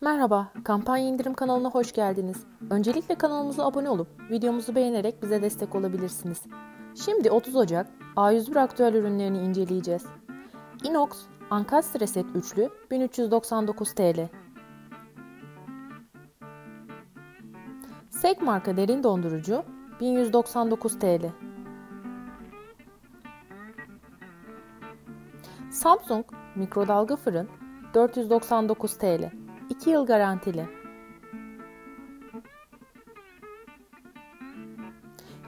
Merhaba, Kampanya İndirim kanalına hoş geldiniz. Öncelikle kanalımıza abone olup videomuzu beğenerek bize destek olabilirsiniz. Şimdi 30 Ocak A101 aktüel ürünlerini inceleyeceğiz. Inox Ankastre Set Üçlü 1399 TL. Sek marka derin dondurucu 1199 TL. Samsung mikrodalga fırın 499 TL. 2 yıl garantili.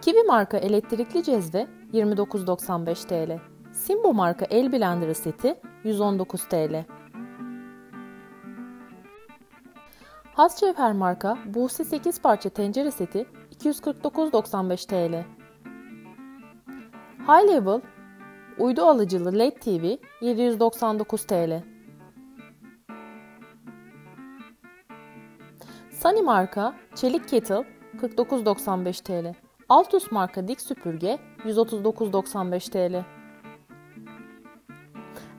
Kiwi marka elektrikli cezve 29.95 TL. Sinbo marka el blenderı seti 119 TL. Hascevher marka Buse 8 parça tencere seti 249.95 TL. High level uydu alıcılı LED TV 799 TL. Sunny marka çelik kettle 49.95 TL. Altus marka dik süpürge 139.95 TL.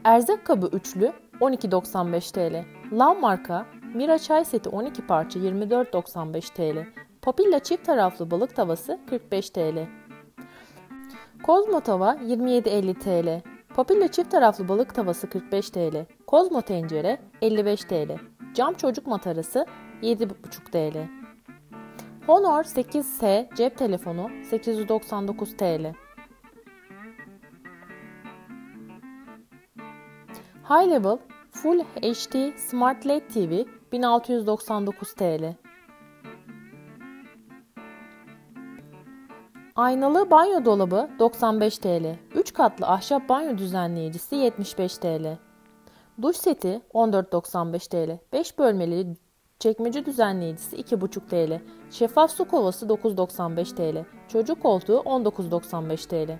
Erzak kabı üçlü 12.95 TL. Lam marka Mira çay seti 12 parça 24.95 TL. Papilla çift taraflı balık tavası 45 TL. Kozmo tava 27.50 TL. Papilla çift taraflı balık tavası 45 TL. Kozmo tencere 55 TL. Cam çocuk matarası 7.5 TL. Honor 8S cep telefonu 899 TL. High level Full HD Smart LED TV 1699 TL. Aynalı banyo dolabı 95 TL. 3 katlı ahşap banyo düzenleyicisi 75 TL. Duş seti 14.95 TL. 5 bölmeli çekmece düzenleyicisi 2.5 TL. Şeffaf su kovası 9.95 TL. Çocuk koltuğu 19.95 TL.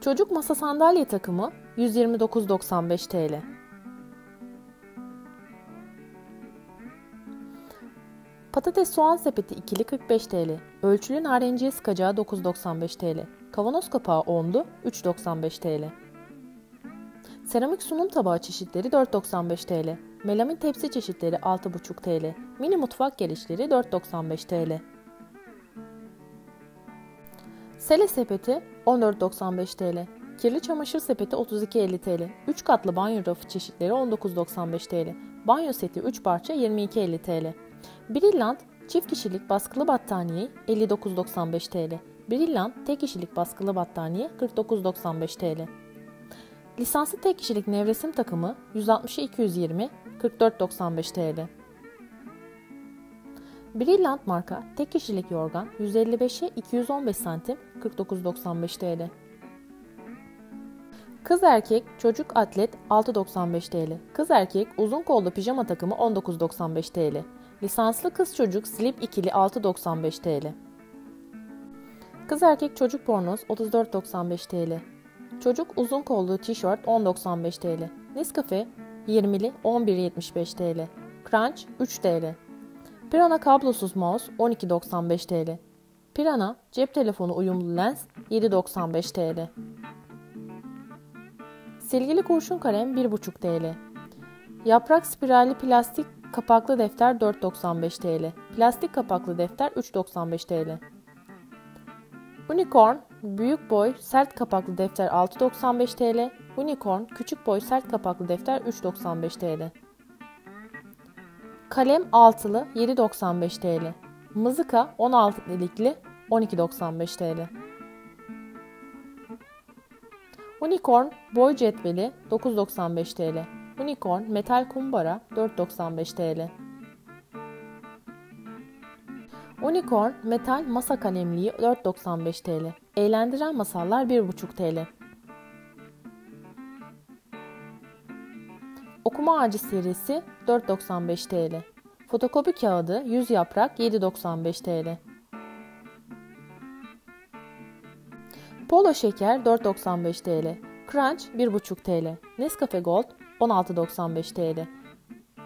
Çocuk masa sandalye takımı 129.95 TL. Patates soğan sepeti ikili 45 TL. Ölçülü narenciye sıkacağı 9.95 TL. Kavanoz kapağı 10'lu 3.95 TL. Seramik sunum tabağı çeşitleri 4.95 TL. Melamin tepsi çeşitleri 6.5 TL. Mini mutfak gelişleri 4.95 TL. Sele sepeti 14.95 TL. Kirli çamaşır sepeti 32.50 TL. 3 katlı banyo rafı çeşitleri 19.95 TL. Banyo seti 3 parça 22.50 TL. Brillant çift kişilik baskılı battaniye 59.95 TL. Brillant tek kişilik baskılı battaniye 49.95 TL. Lisanslı tek kişilik nevresim takımı 160-220 44.95 TL. Brillant marka tek kişilik yorgan 155'e 215 santim 49.95 TL. Kız erkek çocuk atlet 6.95 TL. Kız erkek uzun kollu pijama takımı 19.95 TL. Lisanslı kız çocuk slip ikili 6.95 TL. Kız erkek çocuk bornoz 34.95 TL. Çocuk uzun kollu tişört 10.95 TL. Nescafe 20'li 11.75 TL. Crunch 3 TL. Piranha kablosuz mouse 12.95 TL. Piranha cep telefonu uyumlu lens 7.95 TL. Silgili kurşun kalem 1.5 TL. Yaprak spiralli plastik kapaklı defter 4.95 TL. Plastik kapaklı defter 3.95 TL. Unicorn büyük boy sert kapaklı defter 6.95 TL. Unicorn küçük boy sert kapaklı defter 3.95 TL. Kalem altılı 7.95 TL. Mızıka 16 delikli 12.95 TL. Unicorn boy cetveli 9.95 TL. Unicorn metal kumbara 4.95 TL. Unicorn metal masa kalemliği 4.95 TL. Eğlendiren masallar 1.5 TL. Okuma ağacı serisi 4.95 TL. Fotokopi kağıdı 100 yaprak 7.95 TL. Polo şeker 4.95 TL. Crunch 1.5 TL. Nescafe Gold 16.95 TL.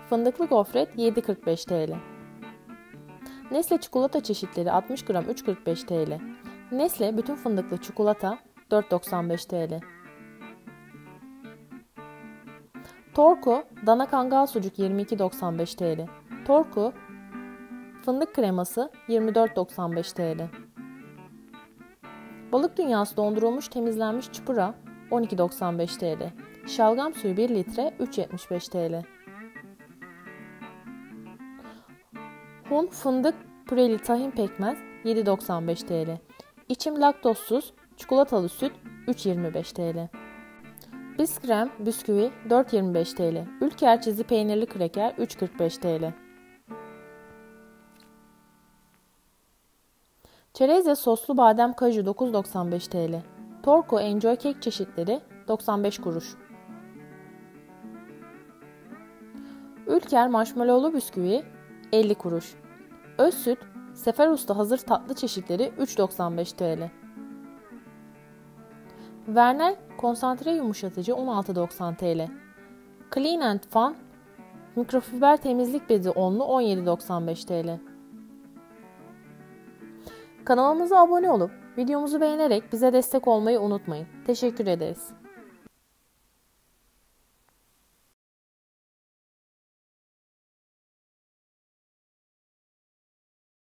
Fındıklı gofret 7.45 TL. Nestle çikolata çeşitleri 60 gram 3.45 TL. Nestle bütün fındıklı çikolata 4.95 TL. Torku dana kangal sucuk 22.95 TL. Torku fındık kreması 24.95 TL. Balık Dünyası dondurulmuş temizlenmiş çupura 12.95 TL. Şalgam suyu 1 litre 3.75 TL. Hun fındık püreli tahin pekmez 7.95 TL. İçim laktozsuz çikolatalı süt 3.25 TL. Biskrem bisküvi 4.25 TL. Ülker çizi peynirli kreker 3.45 TL. Çerezle soslu badem kaju 9.95 TL. Torku Enjoy kek çeşitleri 95 kuruş. Ülker marshmallowlu bisküvi 50 kuruş. Öz süt Sefer Usta hazır tatlı çeşitleri 3.95 TL. Vernal konsantre yumuşatıcı 16.90 TL. Clean and Fun mikrofiber temizlik bezi 10'lu 17.95 TL. Kanalımıza abone olup videomuzu beğenerek bize destek olmayı unutmayın. Teşekkür ederiz.